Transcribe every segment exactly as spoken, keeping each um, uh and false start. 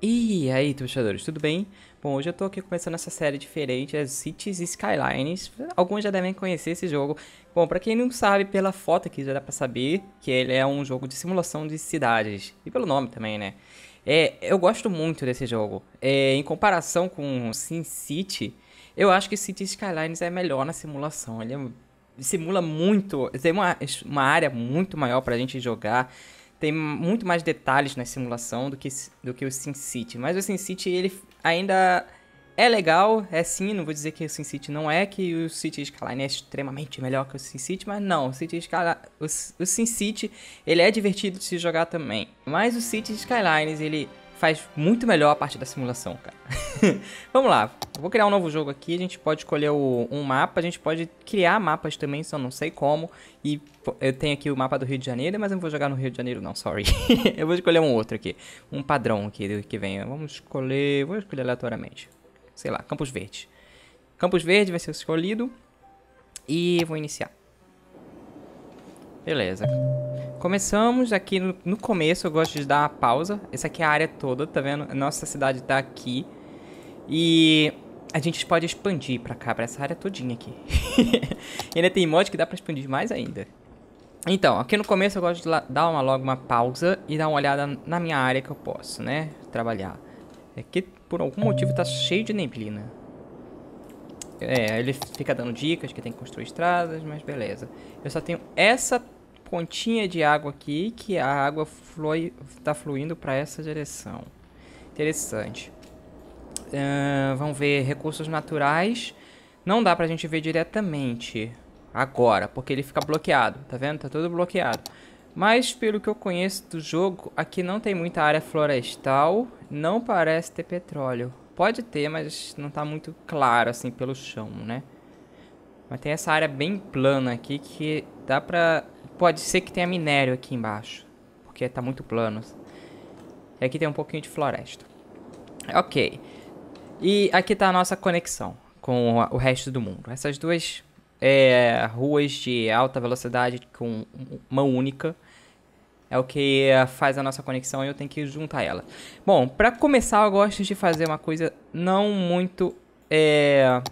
E aí, torcedores, tudo bem? Bom, hoje eu tô aqui começando essa série diferente, as Cities Skylines. Alguns já devem conhecer esse jogo. Bom, pra quem não sabe, pela foto aqui já dá pra saber que ele é um jogo de simulação de cidades. E pelo nome também, né? É, eu gosto muito desse jogo. É, em comparação com SimCity, eu acho que Cities Skylines é melhor na simulação. Ele é, simula muito, tem uma, uma área muito maior pra gente jogar. Tem muito mais detalhes na simulação do que, do que o SimCity. Mas o SimCity, ele ainda é legal, é sim, não vou dizer que o SimCity não é, que o Cities Skylines é extremamente melhor que o SimCity, mas não, o Cities Skylines, o, o SimCity, ele é divertido de se jogar também. Mas o Cities Skylines, ele faz muito melhor a parte da simulação, cara. Vamos lá, eu vou criar um novo jogo aqui, a gente pode escolher o, um mapa, a gente pode criar mapas também, só não sei como. E eu tenho aqui o mapa do Rio de Janeiro, mas eu não vou jogar no Rio de Janeiro não, sorry. Eu vou escolher um outro aqui, um padrão aqui que vem. Vamos escolher, vou escolher aleatoriamente, sei lá, Campos Verde. Campos Verde vai ser escolhido e vou iniciar. Beleza. Começamos aqui no, no começo, eu gosto de dar uma pausa. Essa aqui é a área toda, tá vendo? Nossa cidade tá aqui. E a gente pode expandir pra cá, pra essa área todinha aqui. Ainda tem mod que dá pra expandir mais ainda. Então, aqui no começo eu gosto de dar uma, logo uma pausa e dar uma olhada na minha área que eu posso, né? Trabalhar. Aqui, por algum motivo, tá cheio de neblina. É, ele fica dando dicas que tem que construir estradas, mas beleza. Eu só tenho essa pontinha de água aqui, que a água flui, tá fluindo para essa direção. Interessante. Uh, vamos ver recursos naturais. Não dá pra gente ver diretamente agora, porque ele fica bloqueado, tá vendo? Tá todo bloqueado. Mas pelo que eu conheço do jogo, aqui não tem muita área florestal, não parece ter petróleo. Pode ter, mas não tá muito claro assim pelo chão, né? Mas tem essa área bem plana aqui que dá pra... Pode ser que tenha minério aqui embaixo, porque tá muito plano. E aqui tem um pouquinho de floresta. Ok. E aqui tá a nossa conexão com o resto do mundo. Essas duas é, ruas de alta velocidade com mão única é o que faz a nossa conexão e eu tenho que juntar ela. Bom, pra começar eu gosto de fazer uma coisa não muito é,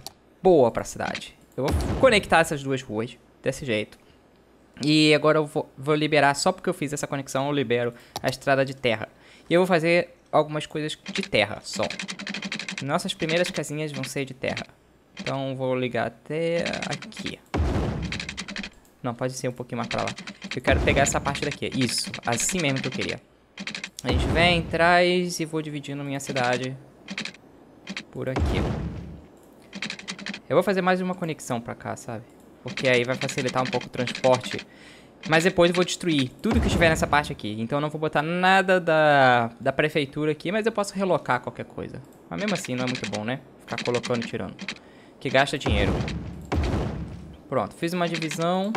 boa pra cidade. Eu vou conectar essas duas ruas desse jeito. E agora eu vou, vou liberar, só porque eu fiz essa conexão, eu libero a estrada de terra. E eu vou fazer algumas coisas de terra só. Nossas primeiras casinhas vão ser de terra. Então vou ligar até aqui. Não, pode ser um pouquinho mais pra lá. Eu quero pegar essa parte daqui. Isso, assim mesmo que eu queria. A gente vem, traz e vou dividindo minha cidade por aqui. Eu vou fazer mais uma conexão pra cá, sabe? Porque aí vai facilitar um pouco o transporte. Mas depois eu vou destruir tudo que estiver nessa parte aqui. Então eu não vou botar nada da, da prefeitura aqui, mas eu posso relocar qualquer coisa. Mas mesmo assim não é muito bom, né? Ficar colocando e tirando. Que gasta dinheiro. Pronto, fiz uma divisão.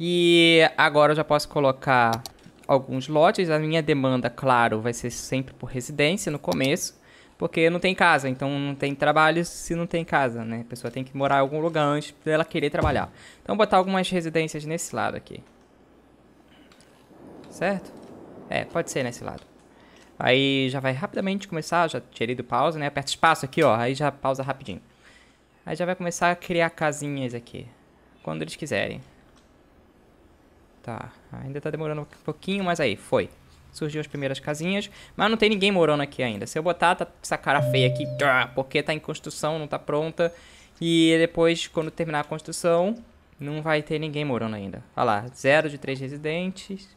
E agora eu já posso colocar alguns lotes. A minha demanda, claro, vai ser sempre por residência no começo. Porque não tem casa, então não tem trabalho se não tem casa, né? A pessoa tem que morar em algum lugar antes pra ela querer trabalhar. Então vou botar algumas residências nesse lado aqui. Certo? É, pode ser nesse lado. Aí já vai rapidamente começar, já tirei do pausa, né? Aperta espaço aqui, ó, aí já pausa rapidinho. Aí já vai começar a criar casinhas aqui, quando eles quiserem. Tá, ainda tá demorando um pouquinho, mas aí, foi. Surgiu as primeiras casinhas, mas não tem ninguém morando aqui ainda. Se eu botar tá essa cara feia aqui, porque tá em construção, não tá pronta. E depois, quando terminar a construção, não vai ter ninguém morando ainda. Olha lá, zero de três residentes.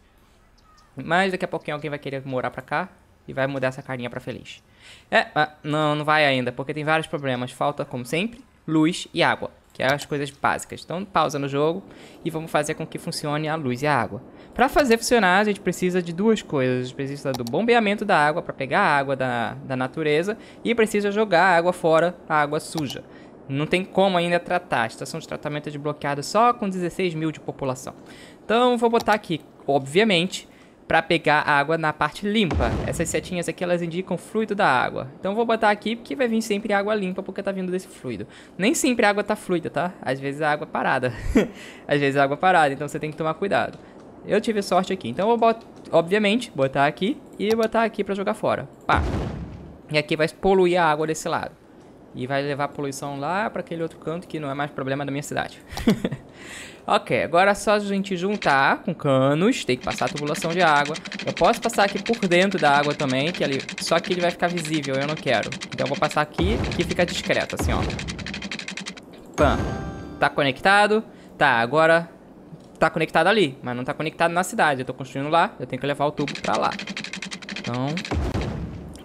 Mas daqui a pouquinho alguém vai querer morar pra cá e vai mudar essa carinha pra feliz. É, não, não vai ainda, porque tem vários problemas. Falta, como sempre, luz e água, que é as coisas básicas. Então pausa no jogo e vamos fazer com que funcione a luz e a água. Para fazer funcionar a gente precisa de duas coisas. A gente precisa do bombeamento da água para pegar a água da, da natureza e precisa jogar a água fora, a água suja. Não tem como ainda tratar. A estação de tratamento é desbloqueada só com dezesseis mil de população. Então vou botar aqui, obviamente, para pegar a água na parte limpa. Essas setinhas aqui, elas indicam o fluido da água. Então vou botar aqui porque vai vir sempre água limpa, porque tá vindo desse fluido. Nem sempre a água tá fluida, tá? Às vezes a água é parada. Às vezes a água é parada, então você tem que tomar cuidado. Eu tive sorte aqui. Então eu vou, obviamente, botar aqui e botar aqui pra jogar fora. Pá. E aqui vai poluir a água desse lado. E vai levar a poluição lá pra aquele outro canto que não é mais problema da minha cidade. Ok, agora é só a gente juntar com canos. Tem que passar a tubulação de água. Eu posso passar aqui por dentro da água também, que ali, só que ele vai ficar visível, eu não quero. Então eu vou passar aqui, que fica discreto, assim, ó. Pã. Tá conectado. Tá, agora tá conectado ali, mas não tá conectado na cidade. Eu tô construindo lá, eu tenho que levar o tubo pra lá. Então,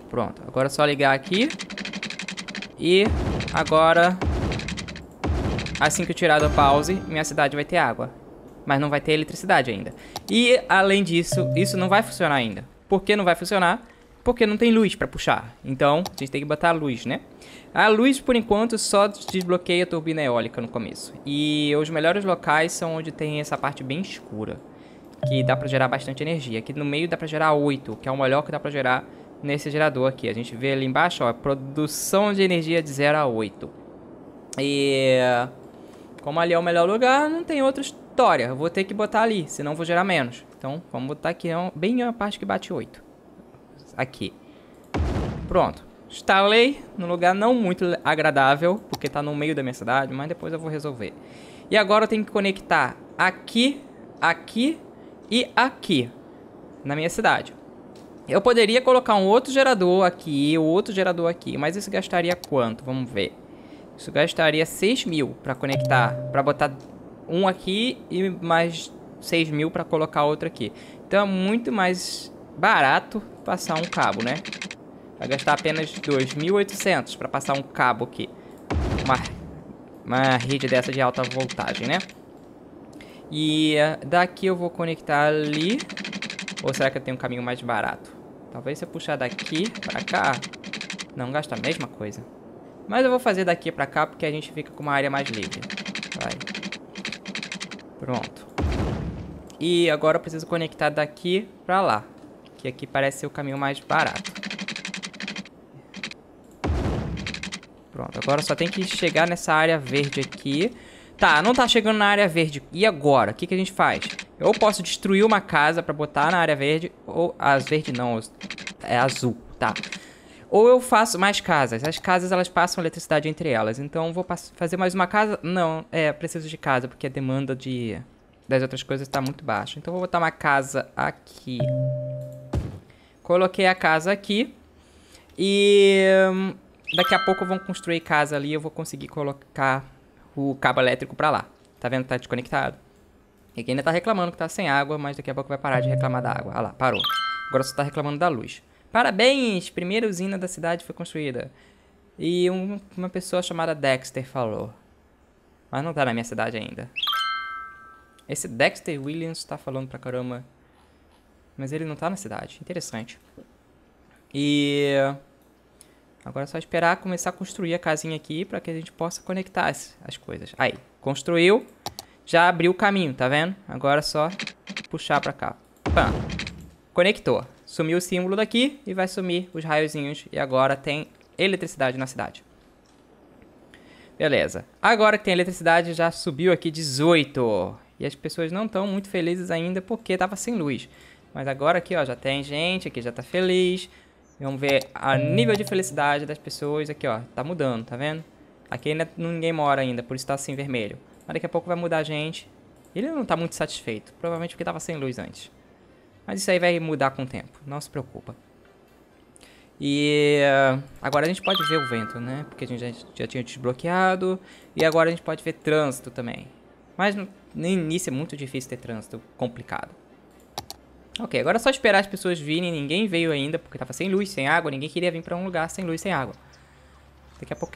pronto. Agora é só ligar aqui. E agora, assim que eu tirar do pause, minha cidade vai ter água. Mas não vai ter eletricidade ainda. E, além disso, isso não vai funcionar ainda. Por que não vai funcionar? Porque não tem luz pra puxar. Então, a gente tem que botar a luz, né? A luz, por enquanto, só desbloqueia a turbina eólica no começo. E os melhores locais são onde tem essa parte bem escura, que dá pra gerar bastante energia. Aqui no meio dá pra gerar oito, que é o melhor que dá pra gerar nesse gerador aqui. A gente vê ali embaixo, ó, produção de energia de zero a oito. E como ali é o melhor lugar, não tem outra história. Eu vou ter que botar ali, senão vou gerar menos. Então, vamos botar aqui bem a parte que bate oito. Aqui. Pronto. Instalei num lugar não muito agradável, porque tá no meio da minha cidade, mas depois eu vou resolver. E agora eu tenho que conectar aqui, aqui e aqui na minha cidade. Eu poderia colocar um outro gerador aqui, outro gerador aqui, mas isso gastaria quanto? Vamos ver. Isso gastaria seis mil para conectar, para botar um aqui e mais seis mil para colocar outro aqui. Então é muito mais barato passar um cabo, né? Vai gastar apenas dois mil e oitocentos para passar um cabo aqui. Uma, uma rede dessa de alta voltagem, né? E daqui eu vou conectar ali. Ou será que eu tenho um caminho mais barato? Talvez se eu puxar daqui pra cá, não gasta a mesma coisa. Mas eu vou fazer daqui pra cá, porque a gente fica com uma área mais livre. Vai. Pronto. E agora eu preciso conectar daqui pra lá, que aqui parece ser o caminho mais barato. Pronto, agora só tem que chegar nessa área verde aqui. Tá, não tá chegando na área verde. E agora? O que, que a gente faz? Eu posso destruir uma casa pra botar na área verde. Ou... as verde não. É azul, tá. Ou eu faço mais casas. As casas, elas passam eletricidade entre elas. Então, vou fazer mais uma casa. Não, é, preciso de casa, porque a demanda de das outras coisas tá muito baixa. Então, vou botar uma casa aqui. Coloquei a casa aqui. E daqui a pouco vão construir casa ali. Eu vou conseguir colocar o cabo elétrico pra lá. Tá vendo? Tá desconectado. E aqui ainda tá reclamando que tá sem água, mas daqui a pouco vai parar de reclamar da água. Ah lá, parou. Agora só tá reclamando da luz. Parabéns! Primeira usina da cidade foi construída. E um, uma pessoa chamada Dexter falou. Mas não tá na minha cidade ainda. Esse Dexter Williams tá falando pra caramba. Mas ele não tá na cidade. Interessante. E agora é só esperar começar a construir a casinha aqui pra que a gente possa conectar as, as coisas. Aí, construiu. Já abriu o caminho, tá vendo? Agora é só puxar pra cá. Pã. Conectou. Sumiu o símbolo daqui e vai sumir os raiozinhos. E agora tem eletricidade na cidade. Beleza. Agora que tem eletricidade, já subiu aqui dezoito. E as pessoas não estão muito felizes ainda porque tava sem luz. Mas agora aqui, ó, já tem gente. Aqui já tá feliz. Vamos ver a nível de felicidade das pessoas. Aqui, ó, tá mudando, tá vendo? Aqui ainda ninguém mora ainda, por isso tá assim vermelho. Mas daqui a pouco vai mudar a gente. Ele não tá muito satisfeito. Provavelmente porque tava sem luz antes. Mas isso aí vai mudar com o tempo. Não se preocupa. E agora a gente pode ver o vento, né? Porque a gente já, já tinha desbloqueado. E agora a gente pode ver trânsito também. Mas no, no início é muito difícil ter trânsito. Complicado. Ok, agora é só esperar as pessoas virem. Ninguém veio ainda porque tava sem luz, sem água. Ninguém queria vir pra um lugar sem luz, sem água. Daqui a pouco,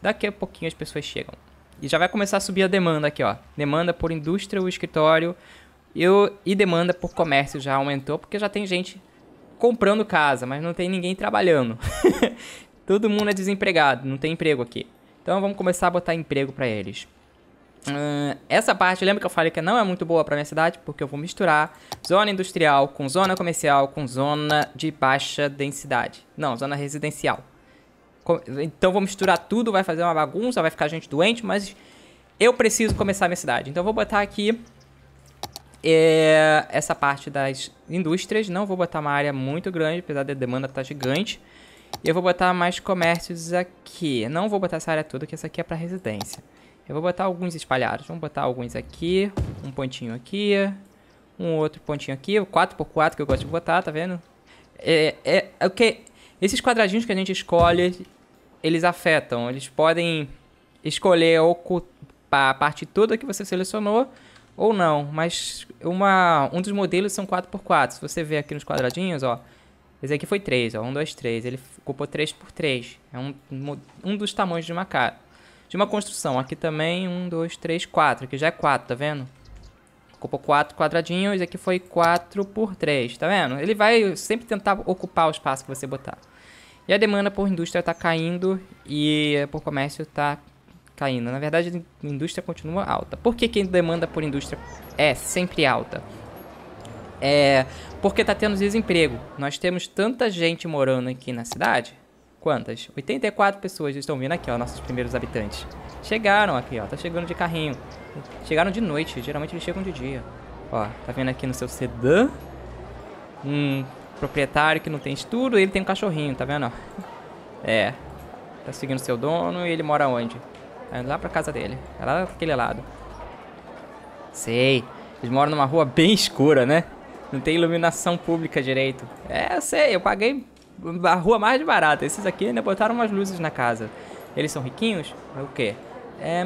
daqui a pouquinho as pessoas chegam. E já vai começar a subir a demanda aqui, ó. Demanda por indústria ou escritório. Eu, e demanda por comércio já aumentou, porque já tem gente comprando casa, mas não tem ninguém trabalhando. Todo mundo é desempregado, não tem emprego aqui. Então vamos começar a botar emprego pra eles. Uh, essa parte, lembra que eu falei que não é muito boa pra minha cidade, porque eu vou misturar zona industrial com zona comercial com zona de baixa densidade. Não, zona residencial. Então vou misturar tudo, vai fazer uma bagunça, vai ficar gente doente, mas eu preciso começar a minha cidade. Então vou botar aqui é essa parte das indústrias. Não vou botar uma área muito grande, apesar da demanda estar gigante. E eu vou botar mais comércios aqui. Não vou botar essa área toda, que essa aqui é para residência. Eu vou botar alguns espalhados. Vamos botar alguns aqui. Um pontinho aqui. Um outro pontinho aqui. quatro por quatro que eu gosto de botar, tá vendo? É, é, é okay. Esses quadradinhos que a gente escolhe, eles afetam. Eles podem escolher ocupar a parte toda que você selecionou ou não. Mas uma, um dos modelos são quatro por quatro. Se você ver aqui nos quadradinhos, ó. Esse aqui foi três, ó. um, dois, três. Ele ocupou três por três. É um, um dos tamanhos de uma casa. De uma construção. Aqui também, um, dois, três, quatro. Aqui já é quatro, tá vendo? Ocupou quatro quadradinhos. Aqui foi quatro por três, tá vendo? Ele vai sempre tentar ocupar o espaço que você botar. E a demanda por indústria tá caindo e por comércio tá caindo. Na verdade, a indústria continua alta. Por que que a demanda por indústria é sempre alta? É porque tá tendo desemprego. Nós temos tanta gente morando aqui na cidade... Quantas? oitenta e quatro pessoas estão vindo aqui, ó, nossos primeiros habitantes. Chegaram aqui, ó, tá chegando de carrinho. Chegaram de noite, geralmente eles chegam de dia. Ó, tá vendo aqui no seu sedã? Um proprietário que não tem estudo, ele tem um cachorrinho, tá vendo, ó? É, tá seguindo seu dono e ele mora onde? É lá pra casa dele, é lá daquele lado. Sei, eles moram numa rua bem escura, né? Não tem iluminação pública direito. É, eu sei, eu paguei... A rua mais barata. Esses aqui ainda botaram umas luzes na casa. Eles são riquinhos? O quê? É...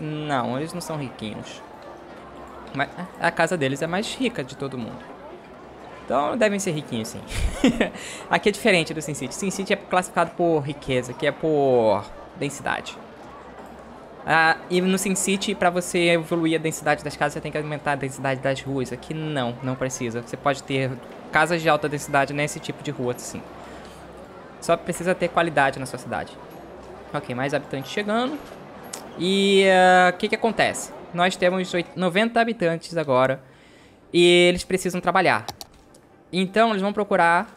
Não, eles não são riquinhos. Mas a casa deles é mais rica de todo mundo. Então devem ser riquinhos, sim. Aqui é diferente do SimCity. SimCity é classificado por riqueza, que é por densidade. Ah, e no SimCity, para você evoluir a densidade das casas, você tem que aumentar a densidade das ruas. Aqui não, não precisa. Você pode ter... casas de alta densidade nesse tipo de rua, sim. Só precisa ter qualidade na sua cidade. Ok, mais habitantes chegando. E o uh, que que acontece? Nós temos noventa habitantes agora. E eles precisam trabalhar. Então eles vão procurar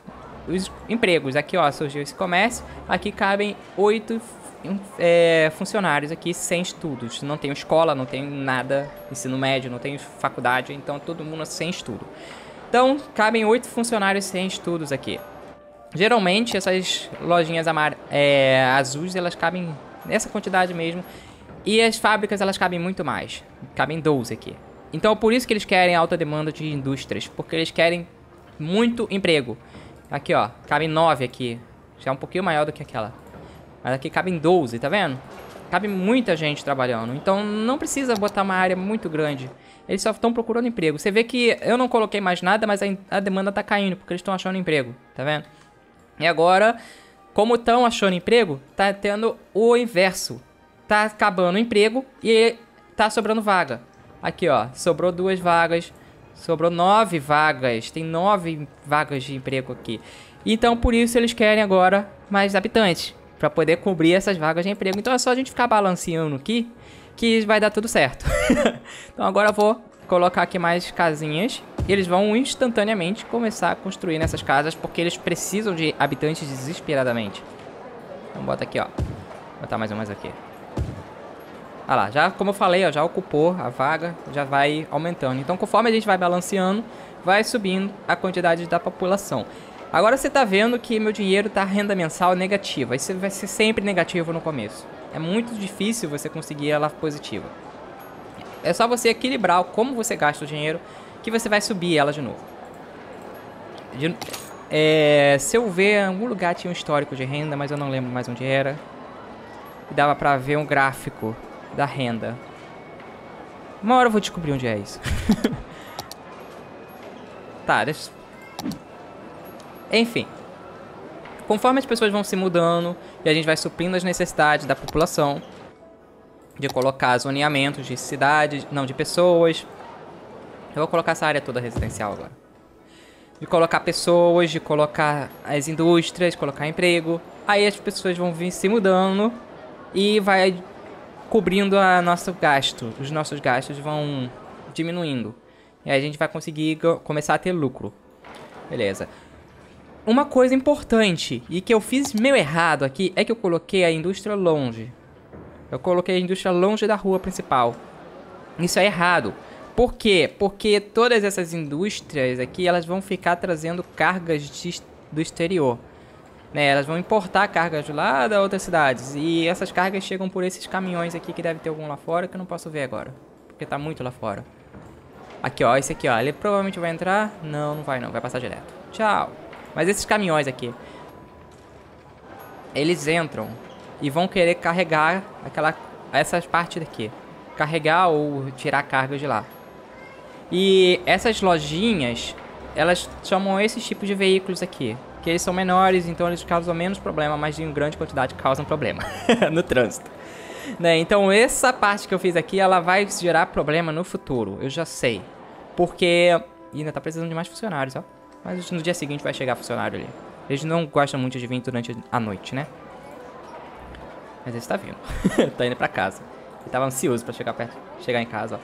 os empregos. Aqui, ó, surgiu esse comércio. Aqui cabem oito é, funcionários aqui sem estudos. Não tem escola, não tem nada. Ensino médio, não tem faculdade. Então todo mundo sem estudo. Então, cabem oito funcionários sem estudos aqui. Geralmente, essas lojinhas é, azuis, elas cabem nessa quantidade mesmo. E as fábricas, elas cabem muito mais. Cabem doze aqui. Então, por isso que eles querem alta demanda de indústrias. Porque eles querem muito emprego. Aqui, ó. Cabem nove aqui. Já é um pouquinho maior do que aquela. Mas aqui cabem doze, tá vendo? Cabe muita gente trabalhando. Então, não precisa botar uma área muito grande. Eles só estão procurando emprego. Você vê que eu não coloquei mais nada, mas a, a demanda tá caindo, porque eles estão achando emprego, tá vendo? E agora, como estão achando emprego, tá tendo o inverso. Tá acabando o emprego e tá sobrando vaga. Aqui, ó, sobrou duas vagas, sobrou nove vagas, tem nove vagas de emprego aqui. Então, por isso, eles querem agora mais habitantes, para poder cobrir essas vagas de emprego. Então, é só a gente ficar balanceando aqui, que vai dar tudo certo. Então agora eu vou colocar aqui mais casinhas. E eles vão instantaneamente começar a construir nessas casas, porque eles precisam de habitantes desesperadamente. Então bota aqui, ó. Vou botar mais umas aqui. Ah lá, já como eu falei, ó, já ocupou a vaga, já vai aumentando. Então conforme a gente vai balanceando, vai subindo a quantidade da população. Agora você tá vendo que meu dinheiro tá renda mensal negativa. Isso vai ser sempre negativo no começo. É muito difícil você conseguir ela positiva. É só você equilibrar como você gasta o dinheiro que você vai subir ela de novo. De, é, se eu ver, em algum lugar tinha um histórico de renda, mas eu não lembro mais onde era. E dava pra ver um gráfico da renda. Uma hora eu vou descobrir onde é isso. Tá, deixa... Enfim. Conforme as pessoas vão se mudando e a gente vai suprindo as necessidades da população de colocar zoneamentos de cidades, não, de pessoas. Eu vou colocar essa área toda residencial agora. De colocar pessoas, de colocar as indústrias, colocar emprego. Aí as pessoas vão vir se mudando e vai cobrindo o nosso gasto. Os nossos gastos vão diminuindo. E aí a gente vai conseguir começar a ter lucro. Beleza. Uma coisa importante, e que eu fiz meio errado aqui, é que eu coloquei a indústria longe. Eu coloquei a indústria longe da rua principal. Isso é errado, Por quê? Porque todas essas indústrias aqui, elas vão ficar trazendo cargas de, do exterior. Né? Elas vão importar cargas lá da outras cidades. E essas cargas chegam por esses caminhões aqui, que deve ter algum lá fora, que eu não posso ver agora. Porque tá muito lá fora. Aqui, ó. Esse aqui, ó. Ele provavelmente vai entrar. Não, não vai não. Vai passar direto. Tchau. Mas esses caminhões aqui, eles entram e vão querer carregar aquela, essas partes daqui. Carregar ou tirar cargas de lá. E essas lojinhas, elas chamam esses tipos de veículos aqui. Que eles são menores, então eles causam menos problema, mas em grande quantidade causam problema no trânsito. Né? Então essa parte que eu fiz aqui, ela vai gerar problema no futuro. Eu já sei. Porque... e ainda tá precisando de mais funcionários, ó. Mas no dia seguinte vai chegar funcionário ali. Eles não gostam muito de vir durante a noite, né? Mas esse tá vindo. Tá indo pra casa. Ele tava ansioso pra chegar, perto, chegar em casa, ó.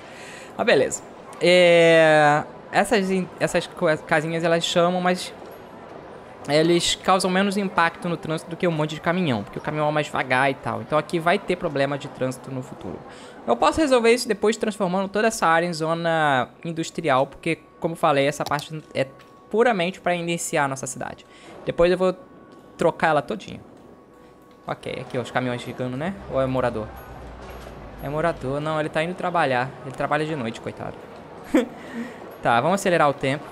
Ah, beleza. É... Essas, essas casinhas, elas chamam, mas... eles causam menos impacto no trânsito do que um monte de caminhão. Porque o caminhão é mais devagar e tal. Então aqui vai ter problema de trânsito no futuro. Eu posso resolver isso depois transformando toda essa área em zona industrial. Porque, como eu falei, essa parte é puramente para iniciar a nossa cidade. Depois eu vou trocar ela todinha. Ok, aqui ó, os caminhões chegando, né? Ou é morador? É morador. Não, ele tá indo trabalhar. Ele trabalha de noite, coitado. Tá, vamos acelerar o tempo.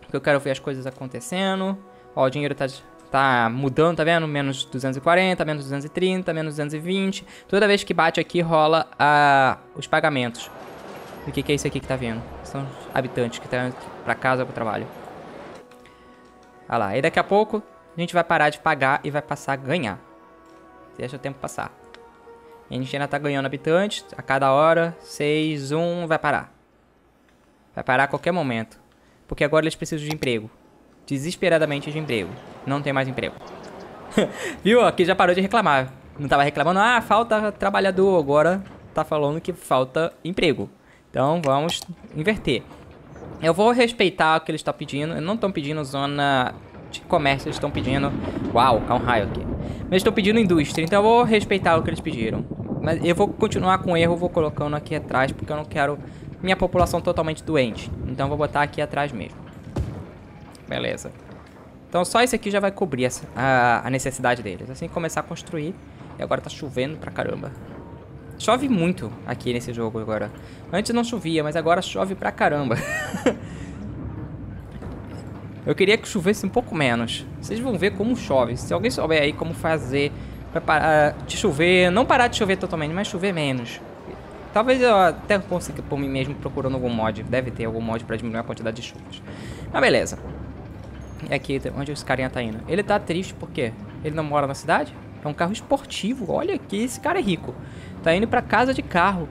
Porque eu quero ver as coisas acontecendo. Ó, o dinheiro tá, tá mudando, tá vendo? Menos duzentos e quarenta, menos duzentos e trinta, menos duzentos e vinte. Toda vez que bate aqui, rola ah, os pagamentos. E o que, que é isso aqui que tá vindo? São os habitantes que estão indo pra casa ou pro trabalho. Olha lá. E daqui a pouco, a gente vai parar de pagar e vai passar a ganhar. Deixa o tempo passar. E a gente ainda tá ganhando habitantes. A cada hora, seis, um, vai parar. Vai parar a qualquer momento. Porque agora eles precisam de emprego. Desesperadamente de emprego. Não tem mais emprego. Viu? Aqui já parou de reclamar. Não tava reclamando, ah, falta trabalhador. Agora tá falando que falta emprego. Então vamos inverter. Eu vou respeitar o que eles estão pedindo. Eles não estão pedindo zona de comércio, eles estão pedindo... Uau, há um raio aqui. Mas estão pedindo indústria, então eu vou respeitar o que eles pediram. Mas eu vou continuar com o erro, vou colocando aqui atrás, porque eu não quero... minha população totalmente doente. Então vou botar aqui atrás mesmo. Beleza. Então só isso aqui já vai cobrir essa, a, a necessidade deles. Assim que começar a construir. E agora tá chovendo pra caramba. Chove muito aqui nesse jogo agora. Antes não chovia, mas agora chove pra caramba. Eu queria que chovesse um pouco menos. Vocês vão ver como chove. Se alguém souber aí como fazer pra parar de chover. Não parar de chover totalmente, mas chover menos. Talvez eu até consiga por mim mesmo procurando algum mod. Deve ter algum mod pra diminuir a quantidade de chuvas. Mas beleza. E aqui, onde esse carinha tá indo? Ele tá triste porque ele não mora na cidade. É um carro esportivo. Olha que esse cara é rico. Tá indo pra casa de carro.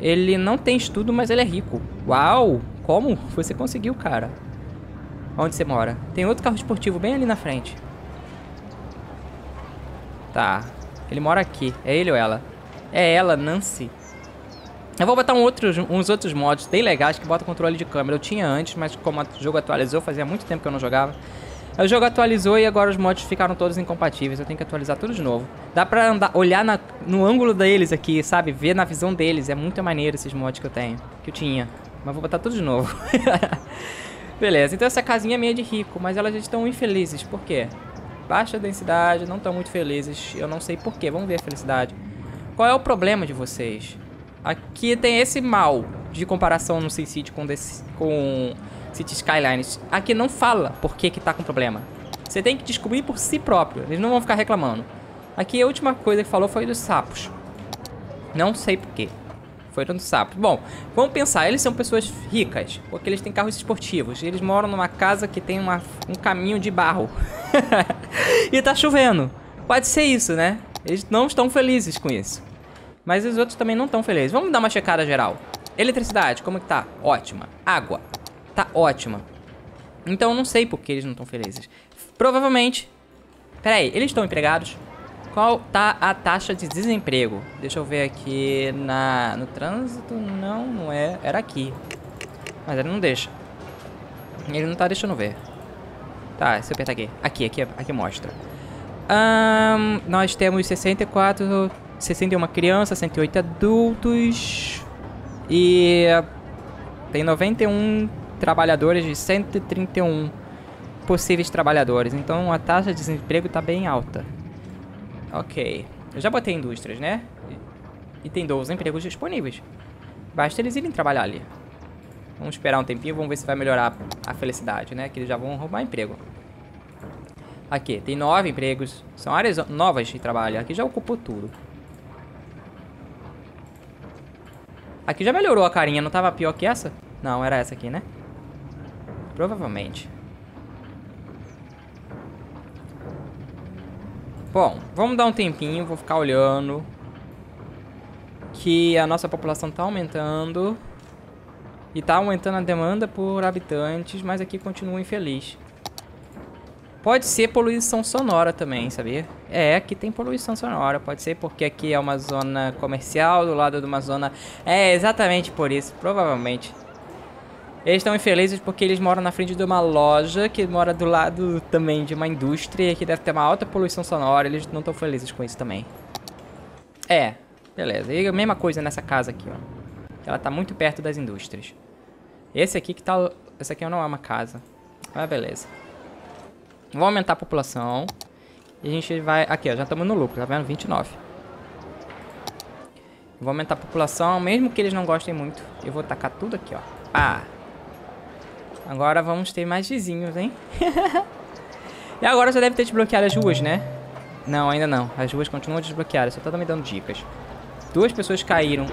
Ele não tem estudo, mas ele é rico. Uau! Como você conseguiu, cara? Onde você mora? Tem outro carro esportivo bem ali na frente. Tá. Ele mora aqui. É ele ou ela? É ela, Nancy. Eu vou botar um outro, uns outros mods bem legais que botam controle de câmera. Eu tinha antes, mas como o jogo atualizou, fazia muito tempo que eu não jogava. O jogo atualizou e agora os mods ficaram todos incompatíveis. Eu tenho que atualizar tudo de novo. Dá pra andar, olhar na, no ângulo deles aqui, sabe? Ver na visão deles. É muito maneiro esses mods que eu tenho. Que eu tinha. Mas vou botar tudo de novo. Beleza, então essa casinha é meio de rico, mas elas já estão infelizes. Por quê? Baixa densidade, não estão muito felizes. Eu não sei por quê. Vamos ver a felicidade. Qual é o problema de vocês? Aqui tem esse mal de comparação no SimCity com, com Cities Skylines. Aqui não fala por que que tá com problema. Você tem que descobrir por si próprio. Eles não vão ficar reclamando. Aqui a última coisa que falou foi dos sapos. Não sei por quê. Foi dos sapos. Bom, vamos pensar. Eles são pessoas ricas. Porque eles têm carros esportivos. Eles moram numa casa que tem uma, um caminho de barro. E tá chovendo. Pode ser isso, né? Eles não estão felizes com isso. Mas os outros também não estão felizes. Vamos dar uma checada geral. Eletricidade, como que tá? Ótima. Água, tá ótima. Então eu não sei por que eles não estão felizes. Provavelmente... peraí, eles estão empregados? Qual tá a taxa de desemprego? Deixa eu ver aqui na... no trânsito? Não, não é. Era aqui. Mas ele não deixa. Ele não tá deixando ver. Tá, se eu apertar aqui. Aqui, aqui, aqui mostra. Um, nós temos sessenta e quatro, sessenta e uma crianças, cento e oito adultos. E tem noventa e um trabalhadores de cento e trinta e um possíveis trabalhadores. Então a taxa de desemprego está bem alta. Ok. Eu já botei indústrias, né? E tem doze empregos disponíveis. Basta eles irem trabalhar ali. Vamos esperar um tempinho, vamos ver se vai melhorar a felicidade, né? Que eles já vão roubar emprego. Aqui, tem nove empregos. São áreas novas de trabalho. Aqui já ocupou tudo. Aqui já melhorou a carinha. Não tava pior que essa? Não, era essa aqui, né? Provavelmente. Bom, vamos dar um tempinho. Vou ficar olhando. Que a nossa população tá aumentando. E tá aumentando a demanda por habitantes. Mas aqui continua infeliz. Pode ser poluição sonora também, sabia? É, aqui tem poluição sonora. Pode ser porque aqui é uma zona comercial do lado de uma zona... É, exatamente por isso, provavelmente. Eles estão infelizes porque eles moram na frente de uma loja que mora do lado também de uma indústria que deve ter uma alta poluição sonora. Eles não estão felizes com isso também. É, beleza. E a mesma coisa nessa casa aqui, ó. Ela tá muito perto das indústrias. Esse aqui que tá... Esse aqui não é uma casa. Mas beleza. Vamos aumentar a população. E a gente vai... Aqui, ó, já estamos no lucro, tá vendo? vinte e nove. Vou aumentar a população, mesmo que eles não gostem muito. Eu vou tacar tudo aqui, ó. Ah! Agora vamos ter mais vizinhos, hein? E agora já deve ter desbloqueado as ruas, né? Não, ainda não. As ruas continuam desbloqueadas, só tá me dando dicas. Duas pessoas caíram.